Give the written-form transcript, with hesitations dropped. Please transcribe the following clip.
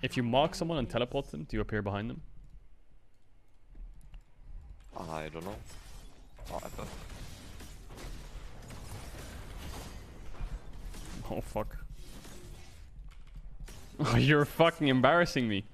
If you mark someone and teleport them, do you appear behind them? I don't know. Oh fuck. Oh, you're fucking embarrassing me.